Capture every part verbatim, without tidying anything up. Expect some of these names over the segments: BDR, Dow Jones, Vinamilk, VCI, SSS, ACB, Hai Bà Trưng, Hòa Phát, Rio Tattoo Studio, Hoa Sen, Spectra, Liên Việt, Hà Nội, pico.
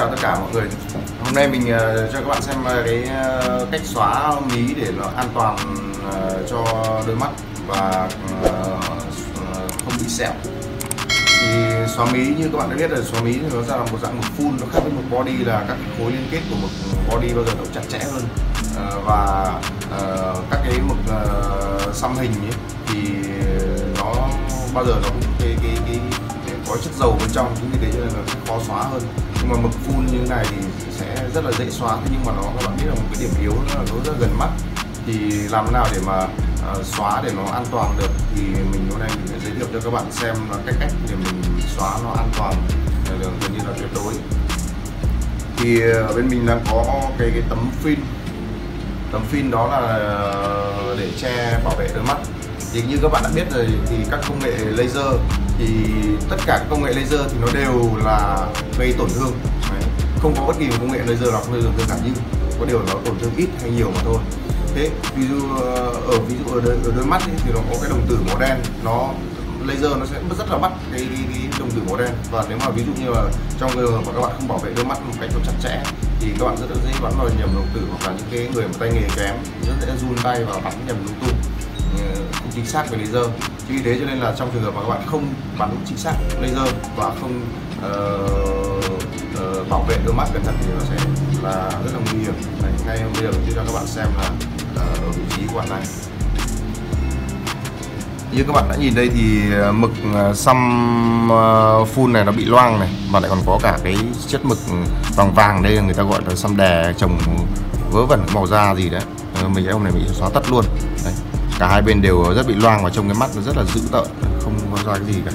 chào tất cả mọi người. Hôm nay mình uh, cho các bạn xem uh, cái uh, cách xóa mí để nó an toàn uh, cho đôi mắt và uh, không bị sẹo. Thì xóa mí như các bạn đã biết là xóa mí thì nó ra là một dạng một full, nó khác với một body là các cái khối liên kết của một body bao giờ nó chặt chẽ hơn, uh, và uh, các cái mực uh, xăm hình ấy, thì nó bao giờ nó cũng cái cái cái có chất dầu bên trong, chính vì thế cho nên là khó xóa hơn. Nhưng mà mực full như thế này thì sẽ rất là dễ xóa, thế nhưng mà nó các bạn biết là một cái điểm yếu nó là nó rất gần mắt, thì làm thế nào để mà uh, xóa để nó an toàn được thì mình hôm nay mình sẽ giới thiệu cho các bạn xem là cách cách để mình xóa nó an toàn gần như là tuyệt đối. Thì ở bên mình đang có cái cái tấm phim, tấm phim đó là để che bảo vệ đôi mắt. Thì như các bạn đã biết rồi thì các công nghệ laser, thì tất cả các công nghệ laser thì nó đều là gây tổn thương. Đấy. Không có bất kỳ một công nghệ laser nào không gây tổn thương cả, nhưng có điều nó tổn thương ít hay nhiều mà thôi. Thế ví dụ ở ví dụ ở đôi, ở đôi mắt ấy, thì nó có cái đồng tử màu đen, nó laser nó sẽ rất là bắt cái, cái, cái đồng tử màu đen, và nếu mà ví dụ như là trong người mà các bạn không bảo vệ đôi mắt một cách chặt chẽ thì các bạn rất là dễ bắn vào nhầm đồng tử, hoặc là những cái người mà tay nghề kém rất dễ run tay và bắn nhầm lung tung, không chính xác về laser. Vì thế cho nên là trong trường hợp mà các bạn không bắn chính xác laser và không uh, uh, bảo vệ đôi mắt cẩn thận thì nó sẽ là rất là nguy hiểm. Đấy, ngay bây giờ tôi cho các bạn xem là uh, ở vị trí của bạn này. Như các bạn đã nhìn đây thì mực xăm full này nó bị loang này, mà lại còn có cả cái chất mực vàng vàng, đây người ta gọi là xăm đè chồng vớ vẩn màu da gì đấy. Mình hôm này mình xóa tất luôn. Đấy, cả hai bên đều rất bị loang và trông cái mắt nó rất là dữ tợn, không có ra cái gì cả.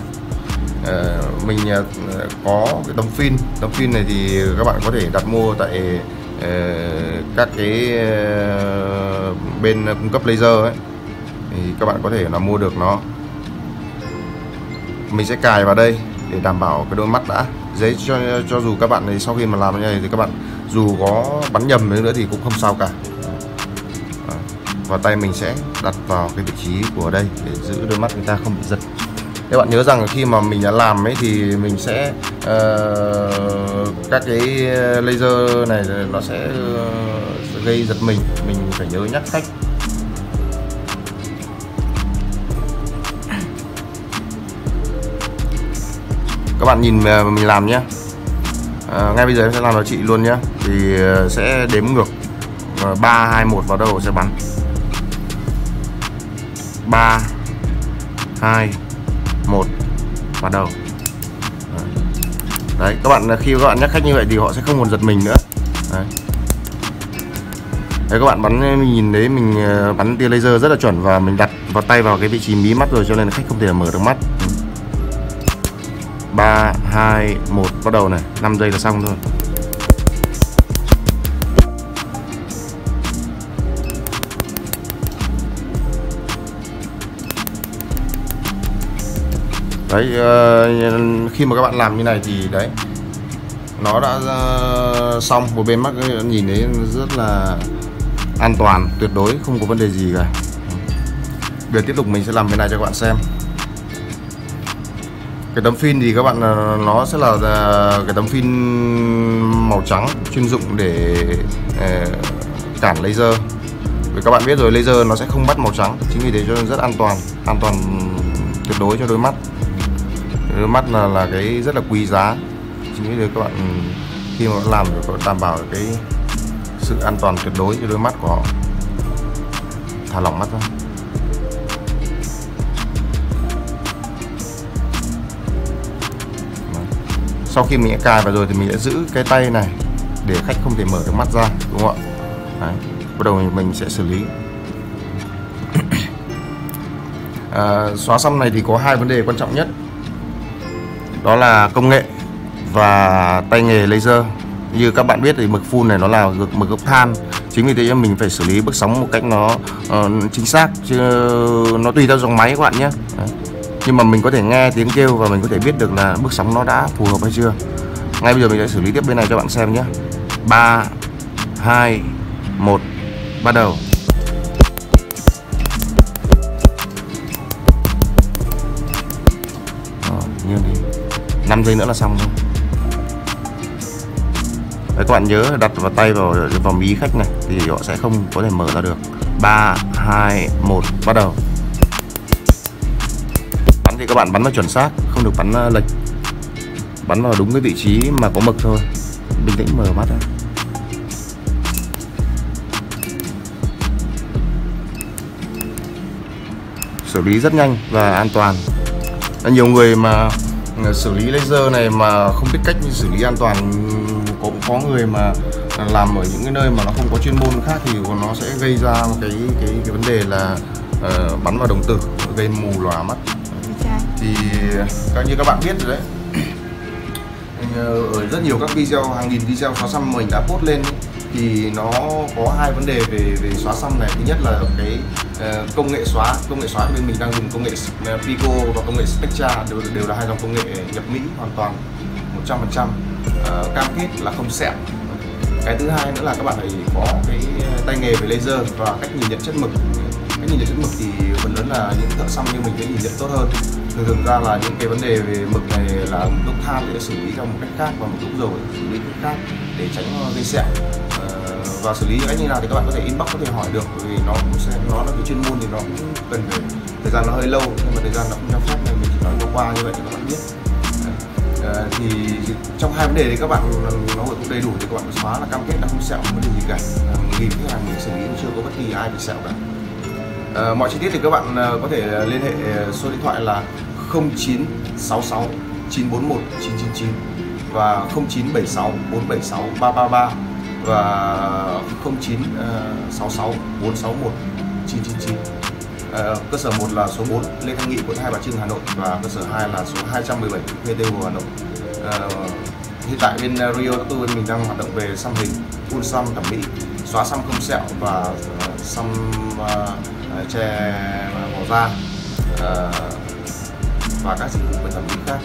Ờ, mình có cái tấm phim, tấm phim này thì các bạn có thể đặt mua tại uh, các cái uh, bên cung cấp laser ấy, thì các bạn có thể là mua được nó. Mình sẽ cài vào đây để đảm bảo cái đôi mắt đã. Giấy cho cho dù các bạn thì sau khi mà làm như này thì các bạn dù có bắn nhầm nữa thì cũng không sao cả. Và tay mình sẽ đặt vào cái vị trí của đây để giữ đôi mắt người ta không bị giật. Các bạn nhớ rằng khi mà mình đã làm ấy thì mình sẽ uh, các cái laser này nó sẽ uh, gây giật mình, mình phải nhớ nhắc cách. Các bạn nhìn mình làm nhé. Uh, ngay bây giờ em sẽ làm cho chị luôn nhé. Thì uh, sẽ đếm ngược uh, ba hai một vào đầu sẽ bắn. ba hai một vào đầu. Đấy, các bạn khi các bạn nhắc khách như vậy thì họ sẽ không còn giật mình nữa. Đấy, đấy các bạn bắn, mình nhìn đấy, mình bắn tia laser rất là chuẩn và mình đặt vào tay vào cái vị trí mí mắt rồi cho nên là khách không thể mở được mắt. ba hai một bắt đầu này, năm giây là xong thôi. Đấy, khi mà các bạn làm như này thì đấy, nó đã xong một bên mắt, nhìn thấy rất là an toàn, tuyệt đối không có vấn đề gì cả. Bây giờ tiếp tục mình sẽ làm bên này cho các bạn xem. Cái tấm phim thì các bạn, nó sẽ là cái tấm phim màu trắng chuyên dụng để cản laser. Vì các bạn biết rồi, laser nó sẽ không bắt màu trắng, chính vì thế cho nên rất an toàn, an toàn tuyệt đối cho đôi mắt. Đôi mắt là, là cái rất là quý giá, chính vì các bạn khi mà làm thì có đảm bảo cái sự an toàn tuyệt đối cho đôi mắt của họ. Thả lỏng mắt ra. Sau khi mình đã cài vào rồi thì mình sẽ giữ cái tay này để khách không thể mở được mắt ra, đúng không ạ? Bắt đầu mình sẽ xử lý. À, xóa xăm này thì có hai vấn đề quan trọng nhất, đó là công nghệ và tay nghề laser. Như các bạn biết thì mực full này nó là mực gốc than, chính vì thế mình phải xử lý bước sóng một cách nó uh, chính xác, chứ nó tùy theo dòng máy các bạn nhé. Đấy, nhưng mà mình có thể nghe tiếng kêu và mình có thể biết được là bước sóng nó đã phù hợp hay chưa. Ngay bây giờ mình sẽ xử lý tiếp bên này cho bạn xem nhé. Ba hai một bắt đầu. Đó, như thế năm giây nữa là xong thôi. Đấy, các bạn nhớ đặt vào tay vào vào mí khách này thì họ sẽ không có thể mở ra được. Ba hai một bắt đầu. Bắn thì các bạn bắn nó chuẩn xác, không được bắn lệch, bắn vào đúng cái vị trí mà có mực thôi. Bình tĩnh mở mắt ra. Xử lý rất nhanh và an toàn. Nhiều người mà xử lý laser này mà không biết cách xử lý an toàn, cũng có người mà làm ở những cái nơi mà nó không có chuyên môn khác thì nó sẽ gây ra một cái cái, cái vấn đề là uh, bắn vào đồng tử, gây mù lòa mắt. Thì như các bạn biết rồi đấy, ở rất nhiều các video, hàng nghìn video xóa xăm mình đã post lên thì nó có hai vấn đề về về xóa xăm này. Thứ nhất là cái uh, công nghệ xóa, công nghệ xóa bên mình đang dùng công nghệ Pico và công nghệ Spectra, đều, đều là hai dòng công nghệ nhập Mỹ hoàn toàn một trăm phần trăm, uh, cam kết là không xẹp. Cái thứ hai nữa là các bạn phải có cái tay nghề về laser và cách nhìn nhận chất mực. Cách nhìn nhận chất mực thì phần lớn là những thợ xăm như mình sẽ nhìn nhận tốt hơn. Thực ra là những cái vấn đề về mực này là một lúc than để xử lý theo một cách khác và một lúc rồi xử lý cách khác để tránh gây sẹo. Và xử lý cách như nào thì các bạn có thể inbox, có thể hỏi được, vì nó cũng sẽ nó là cái chuyên môn thì nó cũng cần phải thời gian nó hơi lâu, nhưng mà thời gian nó cũng cho phép nên mình chỉ nói qua qua như vậy cho các bạn biết. À, thì trong hai vấn đề thì các bạn nó cũng đầy đủ thì các bạn xóa là cam kết là không sẹo, không có gì cả. Mình nhìn cái hàng mình xử lý cũng chưa có bất kỳ ai bị sẹo cả. À, mọi chi tiết thì các bạn có thể liên hệ số điện thoại là không chín sáu sáu chín bốn một chín chín chín và không chín bảy sáu bốn bảy sáu ba ba ba và không chín sáu sáu bốn sáu một chín chín chín. À, cơ sở một là số bốn Lê Thanh Nghị, quận Hai Bà Trưng, Hà Nội và cơ sở hai là số hai trăm mười bảy Nguyễn Huệ, Hà Nội. À, hiện tại bên Rio Tattoo bên mình đang hoạt động về xăm hình, full xăm thẩm mỹ, xóa xăm không sẹo và xăm uh, che mỏ da uh, và các dịch vụ về thẩm mỹ khác.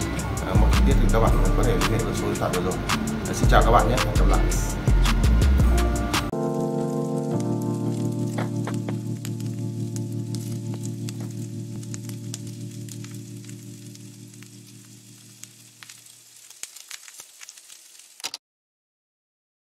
À, mọi chi tiết thì các bạn có thể liên hệ với số điện thoại vừa rồi. À, xin chào các bạn nhé, hẹn gặp lại.